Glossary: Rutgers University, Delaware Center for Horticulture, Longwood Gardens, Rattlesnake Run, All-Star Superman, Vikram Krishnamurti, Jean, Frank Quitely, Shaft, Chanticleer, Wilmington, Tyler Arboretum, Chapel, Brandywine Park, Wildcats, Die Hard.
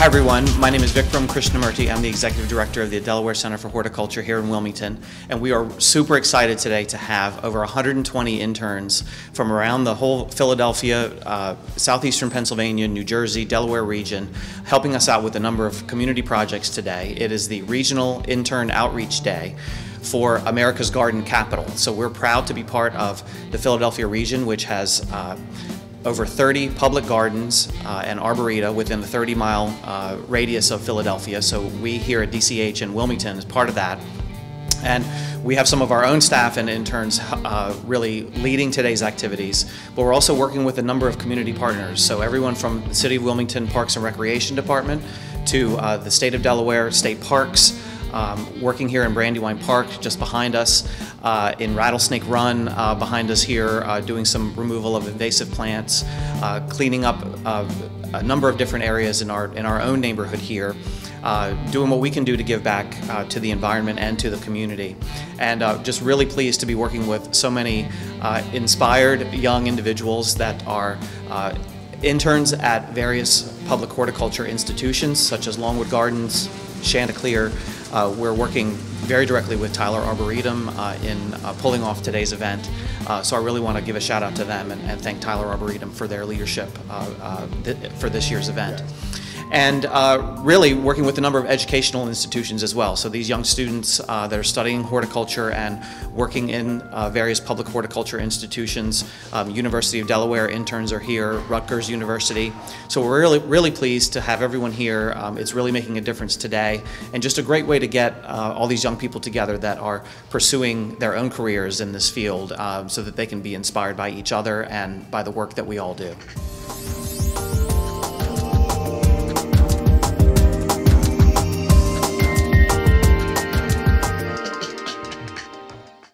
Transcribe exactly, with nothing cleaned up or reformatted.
Hi everyone, my name is Vikram Krishnamurti. I'm the Executive Director of the Delaware Center for Horticulture here in Wilmington, and we are super excited today to have over one hundred twenty interns from around the whole Philadelphia, uh, southeastern Pennsylvania, New Jersey, Delaware region, helping us out with a number of community projects today. It is the Regional Intern Outreach Day for America's Garden Capital. So we're proud to be part of the Philadelphia region, which has uh, over thirty public gardens uh, and arboreta within the thirty mile uh, radius of Philadelphia. So we here at D C H in Wilmington is part of that. And we have some of our own staff and interns uh, really leading today's activities, but we're also working with a number of community partners. So everyone from the City of Wilmington Parks and Recreation Department to uh, the State of Delaware State Parks, Um, working here in Brandywine Park just behind us, uh, in Rattlesnake Run uh, behind us here, uh, doing some removal of invasive plants, uh, cleaning up uh, a number of different areas in our, in our own neighborhood here, uh, doing what we can do to give back uh, to the environment and to the community. And uh, just really pleased to be working with so many uh, inspired young individuals that are uh, interns at various public horticulture institutions such as Longwood Gardens, Chanticleer. Uh, we're working very directly with Tyler Arboretum uh, in uh, pulling off today's event, uh, so I really want to give a shout out to them and, and thank Tyler Arboretum for their leadership uh, uh, th for this year's event. And uh, really working with a number of educational institutions as well. So these young students uh, that are studying horticulture and working in uh, various public horticulture institutions, um, University of Delaware interns are here, Rutgers University. So we're really, really pleased to have everyone here. Um, it's really making a difference today, and just a great way to get uh, all these young people together that are pursuing their own careers in this field, uh, so that they can be inspired by each other and by the work that we all do.